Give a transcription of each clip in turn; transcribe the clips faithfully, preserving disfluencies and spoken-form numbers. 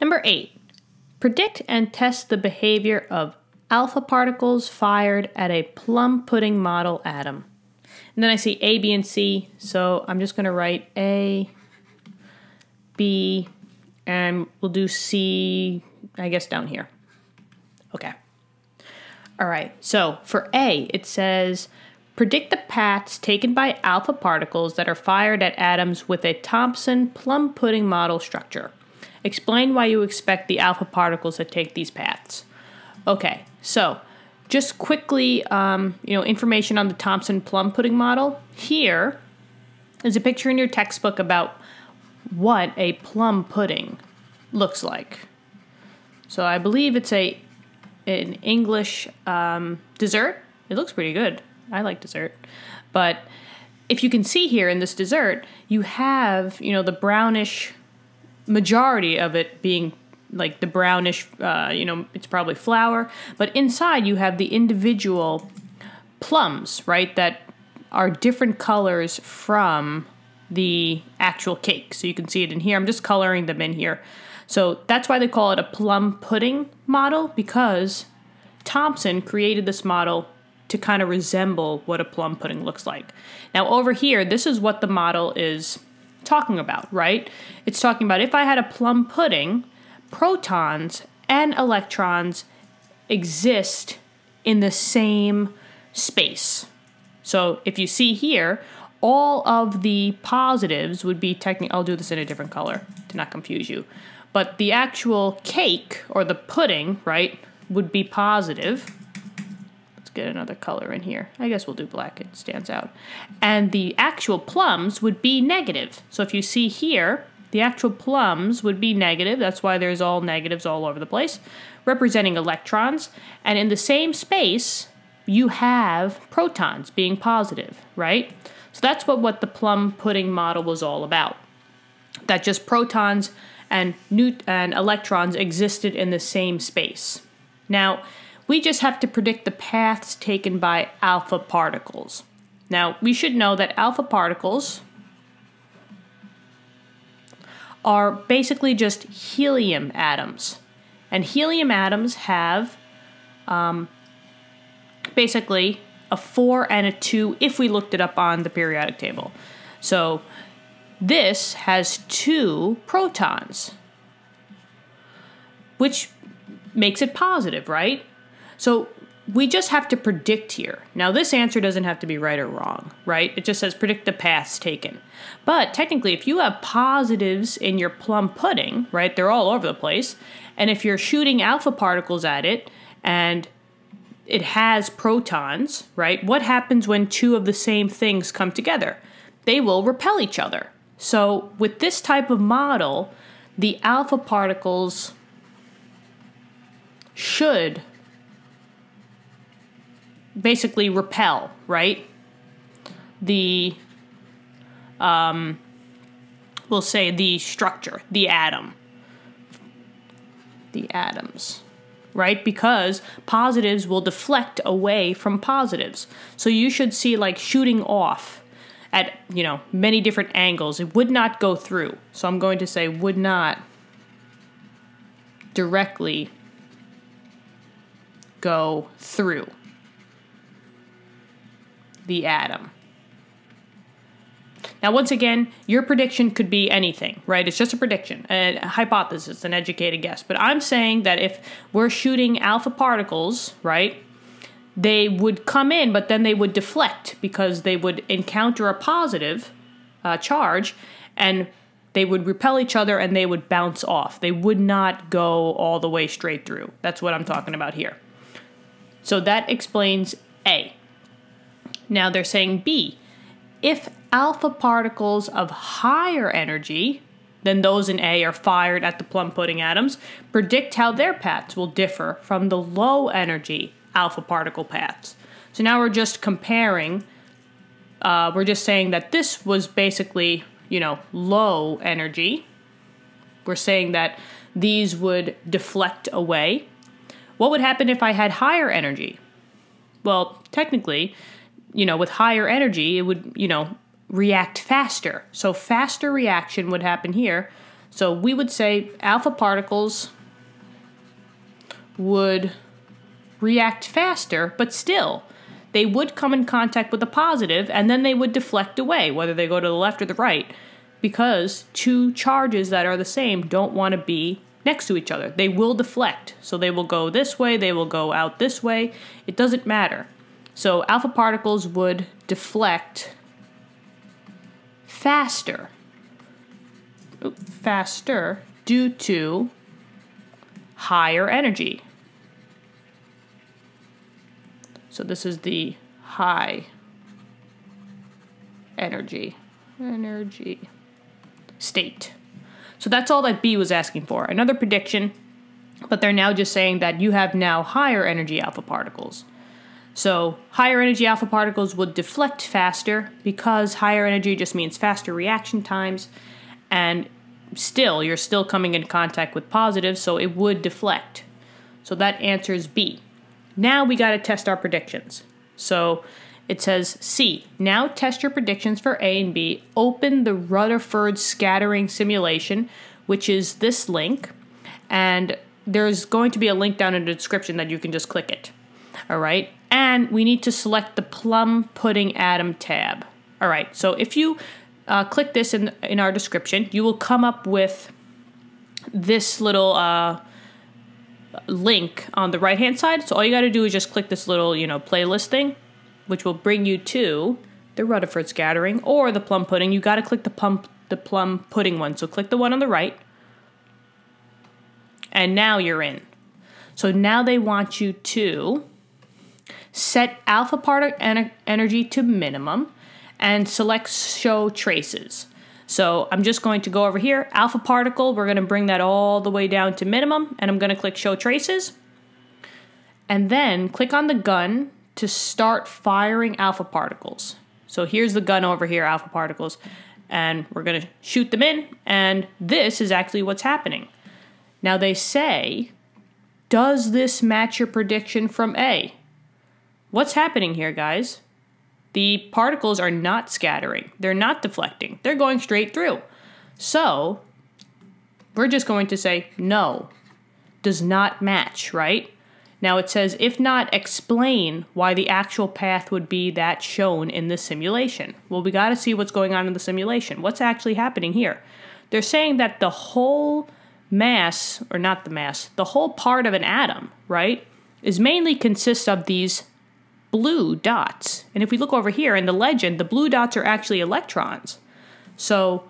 Number eight, predict and test the behavior of alpha particles fired at a plum pudding model atom. And then I see A, B, and C, so I'm just going to write A, B, and we'll do C, I guess, down here. Okay. All right, so for A, it says, predict the paths taken by alpha particles that are fired at atoms with a Thomson plum pudding model structure. Explain why you expect the alpha particles to take these paths. Okay, so just quickly, um, you know, information on the Thomson plum pudding model. Here is a picture in your textbook about what a plum pudding looks like. So I believe it's a an English um, dessert. It looks pretty good. I like dessert. But if you can see here in this dessert, you have, you know, the brownish majority of it being like the brownish, uh, you know, it's probably flour, but inside you have the individual plums, right, that are different colors from the actual cake. So you can see it in here. I'm just coloring them in here. So that's why they call it a plum pudding model, because Thomson created this model to kind of resemble what a plum pudding looks like. Now over here, this is what the model is talking about, right? It's talking about if I had a plum pudding, protons and electrons exist in the same space. So if you see here, all of the positives would be technically, I'll do this in a different color to not confuse you, but the actual cake or the pudding, right, would be positive. Let's get another color in here. I guess we'll do black, it stands out. And the actual plums would be negative. So if you see here, the actual plums would be negative. That's why there's all negatives all over the place, representing electrons. And in the same space, you have protons being positive, right? So that's what, what the plum pudding model was all about, that just protons and, neut and electrons existed in the same space. Now, we just have to predict the paths taken by alpha particles. Now, we should know that alpha particles are basically just helium atoms. And helium atoms have um, basically a four and a two if we looked it up on the periodic table. So this has two protons, which makes it positive, right? So we just have to predict here. Now, this answer doesn't have to be right or wrong, right? It just says predict the paths taken. But technically, if you have positives in your plum pudding, right, they're all over the place, and if you're shooting alpha particles at it and it has protons, right, what happens when two of the same things come together? They will repel each other. So with this type of model, the alpha particles should basically repel, right? The, um, we'll say the structure, the atom, the atoms, right? Because positives will deflect away from positives. So you should see like shooting off at, you know, many different angles. It would not go through. So I'm going to say would not directly go through the atom. Now, once again, your prediction could be anything, right? It's just a prediction, a hypothesis, an educated guess. But I'm saying that if we're shooting alpha particles, right, they would come in, but then they would deflect because they would encounter a positive uh, charge, and they would repel each other and they would bounce off. They would not go all the way straight through. That's what I'm talking about here. So that explains A. Now they're saying B, if alpha particles of higher energy than those in A are fired at the plum pudding atoms, predict how their paths will differ from the low energy alpha particle paths. So now we're just comparing, uh, we're just saying that this was basically, you know, low energy. We're saying that these would deflect away. What would happen if I had higher energy? Well, technically, you know, with higher energy, it would, you know, react faster. So faster reaction would happen here. So we would say alpha particles would react faster, but still they would come in contact with a positive and then they would deflect away, whether they go to the left or the right, because two charges that are the same don't want to be next to each other. They will deflect. So they will go this way, they will go out this way. It doesn't matter. So alpha particles would deflect faster, Oop, faster due to higher energy. So this is the high energy, energy state. So that's all that B was asking for. Another prediction, but they're now just saying that you have now higher energy alpha particles. So higher energy alpha particles would deflect faster because higher energy just means faster reaction times. And still, you're still coming in contact with positives, so it would deflect. So that answers B. Now we got to test our predictions. So it says C, now test your predictions for A and B. Open the Rutherford scattering simulation, which is this link. And there's going to be a link down in the description that you can just click it. All right. And we need to select the plum pudding atom tab. All right. So if you uh, click this in, in our description, you will come up with this little... Uh, link on the right hand side. So all you got to do is just click this little, you know, playlist thing, which will bring you to the Rutherford scattering or the plum pudding. You got to click the plum, the plum pudding one. So click the one on the right. And now you're in. So now they want you to set alpha particle ener energy to minimum and select show traces. So I'm just going to go over here, alpha particle, we're going to bring that all the way down to minimum, and I'm going to click show traces. And then click on the gun to start firing alpha particles. So here's the gun over here, alpha particles, and we're going to shoot them in, and this is actually what's happening. Now they say, does this match your prediction from A? What's happening here, guys? The particles are not scattering. They're not deflecting. They're going straight through. So we're just going to say no, does not match, right? Now it says, if not, explain why the actual path would be that shown in the simulation. Well, we got to see what's going on in the simulation. What's actually happening here? They're saying that the whole mass, or not the mass, the whole part of an atom, right, is mainly consists of these blue dots. And if we look over here in the legend, the blue dots are actually electrons. So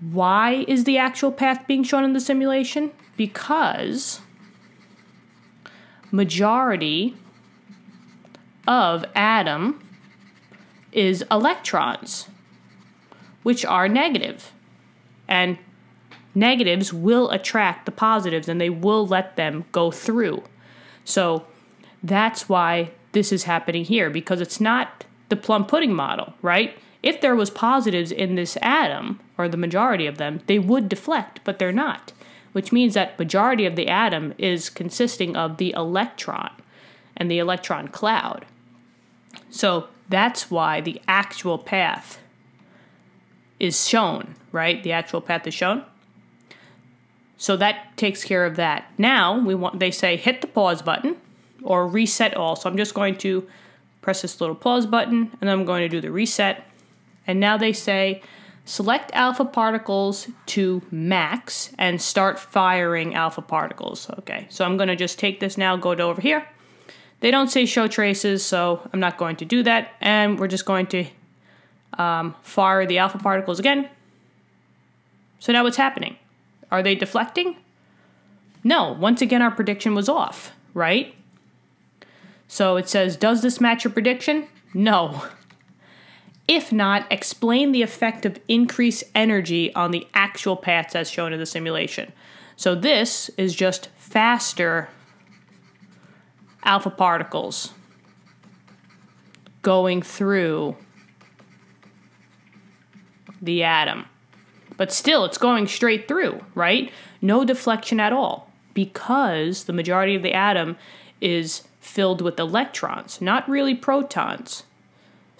why is the actual path being shown in the simulation? Because majority of atom is electrons, which are negative. And negatives will attract the positives and they will let them go through. So that's why this is happening here, because it's not the plum pudding model, right? If there was positives in this atom, or the majority of them, they would deflect, but they're not, which means that majority of the atom is consisting of the electron and the electron cloud. So that's why the actual path is shown, right? The actual path is shown. So that takes care of that. Now we want, they say hit the pause button or reset all. So I'm just going to press this little pause button and I'm going to do the reset. And now they say, select alpha particles to max and start firing alpha particles. Okay, so I'm gonna just take this now, go to over here. They don't say show traces, so I'm not going to do that. And we're just going to um, fire the alpha particles again. So now what's happening? Are they deflecting? No, once again, our prediction was off, right? So it says, does this match your prediction? No. If not, explain the effect of increased energy on the actual paths as shown in the simulation. So this is just faster alpha particles going through the atom. But still, it's going straight through, right? No deflection at all, because the majority of the atom is filled with electrons, not really protons.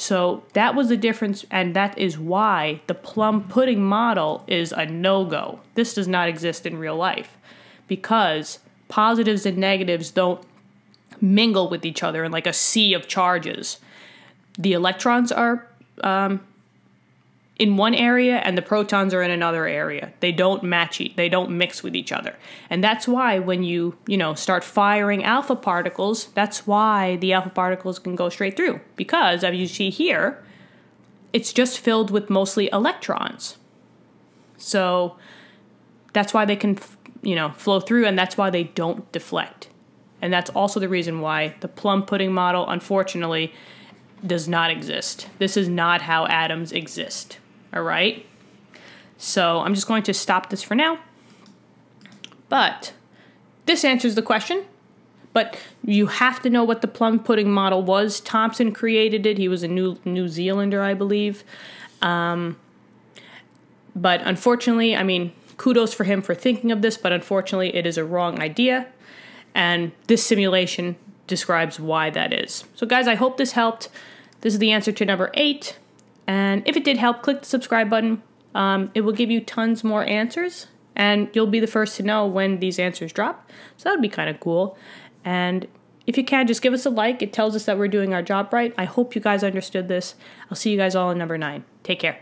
So that was the difference, and that is why the plum pudding model is a no-go. This does not exist in real life because positives and negatives don't mingle with each other in like a sea of charges. The electrons are um, in one area and the protons are in another area. They don't match each, they don't mix with each other. And that's why when you, you know, start firing alpha particles, that's why the alpha particles can go straight through, because as you see here, it's just filled with mostly electrons. So that's why they can, you know, flow through, and that's why they don't deflect. And that's also the reason why the plum pudding model, unfortunately, does not exist. This is not how atoms exist. All right, so I'm just going to stop this for now. But this answers the question. But you have to know what the plum pudding model was. Thomson created it. He was a New, New Zealander, I believe. Um, but unfortunately, I mean, kudos for him for thinking of this, but unfortunately it is a wrong idea. And this simulation describes why that is. So guys, I hope this helped. This is the answer to number eight. And if it did help, click the subscribe button. Um, it will give you tons more answers, and you'll be the first to know when these answers drop. So that would be kind of cool. And if you can, just give us a like. It tells us that we're doing our job right. I hope you guys understood this. I'll see you guys all in number nine. Take care.